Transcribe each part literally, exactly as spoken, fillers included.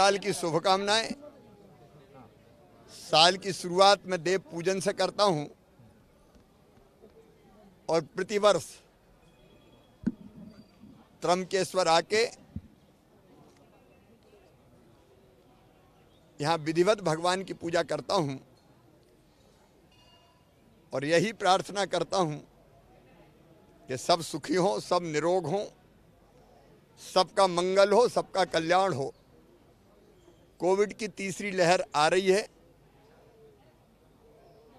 साल की शुभकामनाएं। साल की शुरुआत मैं देव पूजन से करता हूं और प्रतिवर्ष त्र्यंबकेश्वर आके यहाँ विधिवत भगवान की पूजा करता हूँ और यही प्रार्थना करता हूँ कि सब सुखी हों, सब निरोग हों, सबका मंगल हो, सबका कल्याण हो। कोविड की तीसरी लहर आ रही है,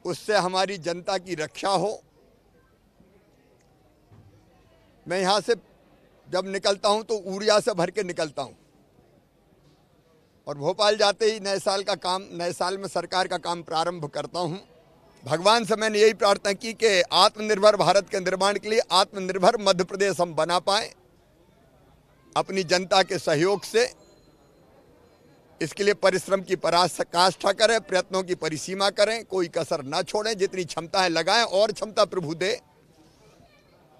उससे हमारी जनता की रक्षा हो। मैं यहाँ से जब निकलता हूँ तो ऊर्जा से भर के निकलता हूँ और भोपाल जाते ही नए साल का काम, नए साल में सरकार का काम प्रारंभ करता हूं। भगवान से मैंने यही प्रार्थना की कि आत्मनिर्भर भारत के निर्माण के लिए आत्मनिर्भर मध्य प्रदेश हम बना पाएं अपनी जनता के सहयोग से। इसके लिए परिश्रम की पराकाष्ठा करें, प्रयत्नों की परिसीमा करें, कोई कसर ना छोड़ें, जितनी क्षमता है लगाएं और क्षमता प्रभु दे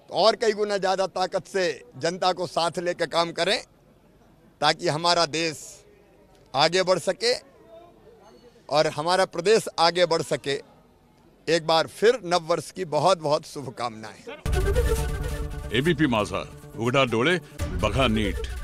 तो और कई गुना ज़्यादा ताकत से जनता को साथ लेकर काम करें ताकि हमारा देश आगे बढ़ सके और हमारा प्रदेश आगे बढ़ सके। एक बार फिर नववर्ष की बहुत बहुत शुभकामनाएं। एबीपी माझा, उघडा डोळे बघा नीट।